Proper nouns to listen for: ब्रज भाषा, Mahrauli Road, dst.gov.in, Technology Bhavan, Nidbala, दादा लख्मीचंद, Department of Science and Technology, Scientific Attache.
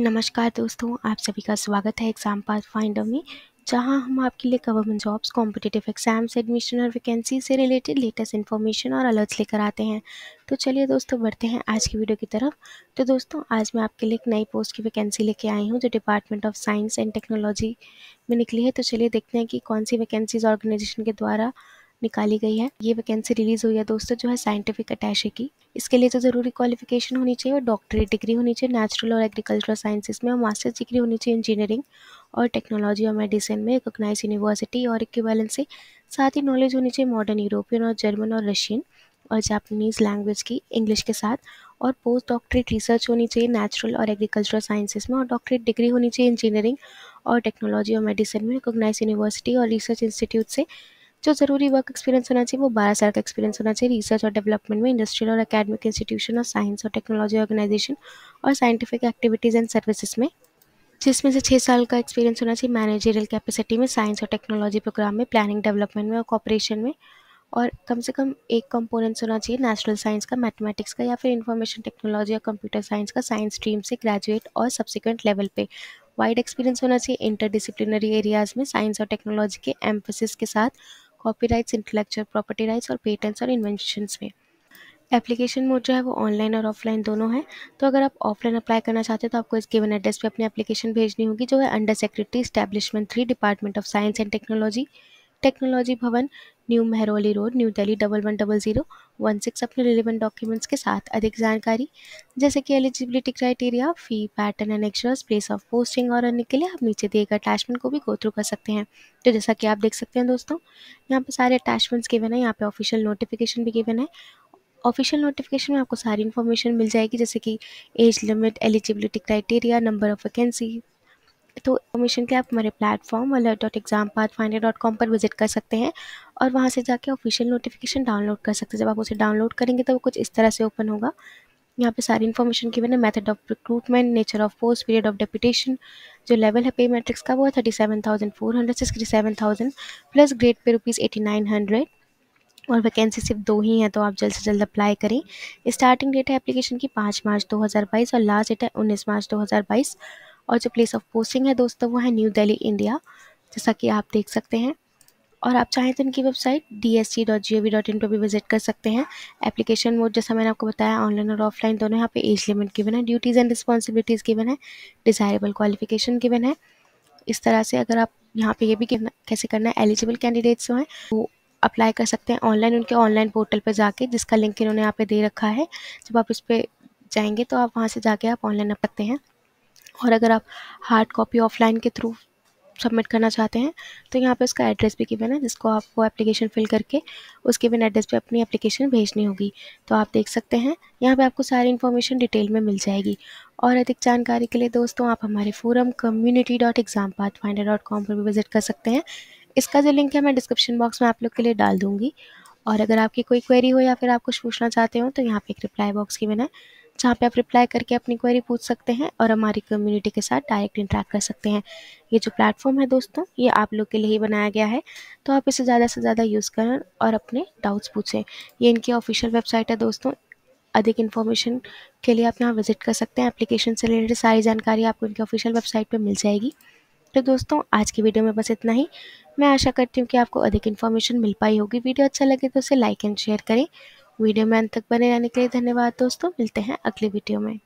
नमस्कार दोस्तों, आप सभी का स्वागत है एग्ज़ाम पास फाइंडर में, जहां हम आपके लिए government jobs, competitive exams, admission और वैकेंसी से रिलेटेड लेटेस्ट इन्फॉर्मेशन और अलर्ट्स लेकर आते हैं। तो चलिए दोस्तों, बढ़ते हैं आज की वीडियो की तरफ। तो दोस्तों, आज मैं आपके लिए एक नई पोस्ट की वैकेंसी लेके आई हूँ जो department of science and technology में निकली है। तो चलिए देखते हैं कि कौन सी वैकेंसीज ऑर्गेनाइजेशन के द्वारा निकाली गई है। ये वैकेंसी रिलीज़ हुई है दोस्तों, जो है साइंटिफिक अटैचे की। इसके लिए जो ज़रूरी क्वालिफिकेशन होनी चाहिए वो डॉक्टरेट डिग्री होनी चाहिए नेचुरल और एग्रीकल्चरल साइंसेज में, और मास्टर्स डिग्री होनी चाहिए इंजीनियरिंग और टेक्नोलॉजी और मेडिसिन में रिकोगनाइज यूनिवर्सिटी और इक्विवेलेंस से। साथ ही नॉलेज होनी चाहिए मॉडर्न यूरोपियन और जर्मन और रशियन और जापानीज़ लैंग्वेज की इंग्लिश के साथ, और पोस्ट डॉक्टरेट रिसर्च होनी चाहिए नेचुरल और एग्रीकल्चरल साइंसेज में, और डॉक्टरेट डिग्री होनी चाहिए इंजीनियरिंग और टेक्नोलॉजी और मेडिसिन में रिकोगनाइज यूनिवर्सिटी और रिसर्च इंस्टीट्यूट से। जो ज़रूरी वर्क एक्सपीरियंस होना चाहिए वो 12 साल का एक्सपीरियंस होना चाहिए रिसर्च और डेवलपमेंट में, इंडस्ट्रियल और एकेडमिक इंस्टीट्यूशन और साइंस और टेक्नोलॉजी ऑर्गेनाइजेशन और साइंटिफिक एक्टिविटीज़ एंड सर्विसेज में, जिसमें से 6 साल का एक्सपीरियंस होना चाहिए मैनेजरियल कैपेसिटी में, साइंस और टेक्नोलॉजी प्रोग्राम में, प्लानिंग डेवलपमेंट में और कॉपरेशन में, और कम से कम एक कंपोनेंट्स होना चाहिए नेचुरल साइंस का, मैथमेटिक्स का या फिर इंफॉर्मेशन टेक्नोलॉजी या कंप्यूटर साइंस का साइंस स्ट्रीम से ग्रेजुएट और सब्सिक्वेंट लेवल पे। वाइड एक्सपीरियंस होना चाहिए इंटरडिसिप्लिनरी एरियाज़ में साइंस और टेक्नोलॉजी के एम्फेसिस के साथ, कॉपीराइट्स, इंटेलेक्चुअल प्रॉपर्टी राइट्स और पेटेंट्स और इन्वेंशंस में। एप्लीकेशन मोड जो है वो ऑनलाइन और ऑफलाइन दोनों है। तो अगर आप ऑफलाइन अप्लाई करना चाहते हो तो आपको इस गिवन एड्रेस पे अपनी एप्लीकेशन भेजनी होगी, जो है under secretary establishment 3 department of science and technology, technology Bhavan, new Mehrauli road, new Delhi 110016 अपने रिलेवेंट डॉक्यूमेंट्स के साथ। अधिक जानकारी जैसे कि eligibility criteria, fee, pattern and actuals, place of posting और अन्य के लिए आप नीचे दिए गए अटैचमेंट को भी गो थ्रू कर सकते हैं। तो जैसा कि आप देख सकते हैं दोस्तों, यहाँ पे सारे अटैचमेंट्स गिवन है, यहाँ पे ऑफिशियल नोटिफिकेशन भी गिवन है। ऑफिशियल नोटिफिकेशन में आपको सारी इन्फॉर्मेशन मिल जाएगी, जैसे कि age limit, eligibility criteria, number of vacancy. तो इन्फॉर्मेशन के लिए आप हमारे प्लेटफॉर्म alert.exampathfinder.com पर विजिट कर सकते हैं और वहां से जाके ऑफिशियल नोटिफिकेशन डाउनलोड कर सकते हैं। जब आप उसे डाउनलोड करेंगे तो वो कुछ इस तरह से ओपन होगा। यहाँ पे सारी इन्फॉर्मेशन गिवन है, method of recruitment, nature of post, period of deputation, जो लेवल है पे मैट्रिक्स का वो है 37,400 से 67,000 प्लस ग्रेड पे ₹8900, और वैकेंसी सिर्फ 2 ही हैं, तो आप जल्द से जल्द अप्लाई करें। स्टार्टिंग डेट है एप्लीकेशन की 5 मार्च 2022 और लास्ट डेट है 19 मार्च 2022, और जो प्लेस ऑफ पोस्टिंग है दोस्तों वो है न्यू दिल्ली, इंडिया, जैसा कि आप देख सकते हैं। और आप चाहें तो इनकी वेबसाइट dst.gov.in पर भी विजिट कर सकते हैं। एप्लीकेशन मोड जैसा मैंने आपको बताया ऑनलाइन और ऑफलाइन दोनों। यहाँ पे एज लिमिट गिवन है, ड्यूटीज़ एंड रिस्पॉन्सिबिलिटीज़ गिवन है, डिज़ायरेबल क्वालिफिकेशन गिवन है। इस तरह से अगर आप यहाँ पे ये भी कैसे करना है, एलिजिबल कैंडिडेट्स जो हैं वो अप्लाई कर सकते हैं ऑनलाइन, उनके ऑनलाइन पोर्टल पर जाके, जिसका लिंक इन्होंने यहाँ पर दे रखा है। जब आप इस पर जाएंगे तो आप वहाँ से जाके आप ऑनलाइन अप सकते हैं। और अगर आप हार्ड कॉपी ऑफलाइन के थ्रू सबमिट करना चाहते हैं तो यहाँ पे उसका एड्रेस भी गिवन है, जिसको आपको एप्लीकेशन फिल करके उसके बिन एड्रेस पे अपनी एप्लीकेशन भेजनी होगी। तो आप देख सकते हैं, यहाँ पे आपको सारी इन्फॉर्मेशन डिटेल में मिल जाएगी। और अधिक जानकारी के लिए दोस्तों आप हमारे फोरम community.exampathfinder.com पर भी विजिट कर सकते हैं। इसका जो लिंक है मैं डिस्क्रिप्शन बॉक्स में आप लोग के लिए डाल दूँगी। और अगर आपकी कोई क्वेरी हो या फिर आप कुछ पूछना चाहते हो तो यहाँ पे एक रिप्लाई बॉक्स गिवन है, जहाँ पे आप रिप्लाई करके अपनी क्वेरी पूछ सकते हैं और हमारी कम्युनिटी के साथ डायरेक्ट इंटरेक्ट कर सकते हैं। ये जो प्लेटफॉर्म है दोस्तों, ये आप लोग के लिए ही बनाया गया है, तो आप इसे ज़्यादा से ज़्यादा यूज़ करें और अपने डाउट्स पूछें। ये इनकी ऑफिशियल वेबसाइट है दोस्तों। अधिक इन्फॉर्मेशन के लिए आप यहाँ विजिट कर सकते हैं। एप्लीकेशन से रिलेटेड सारी जानकारी आपको इनकी ऑफिशियल वेबसाइट पर मिल जाएगी। तो दोस्तों, आज की वीडियो में बस इतना ही। मैं आशा करती हूँ कि आपको अधिक इन्फॉर्मेशन मिल पाई होगी। वीडियो अच्छा लगे तो उसे लाइक एंड शेयर करें। वीडियो में अंत तक बने रहने के लिए धन्यवाद दोस्तों। मिलते हैं अगले वीडियो में।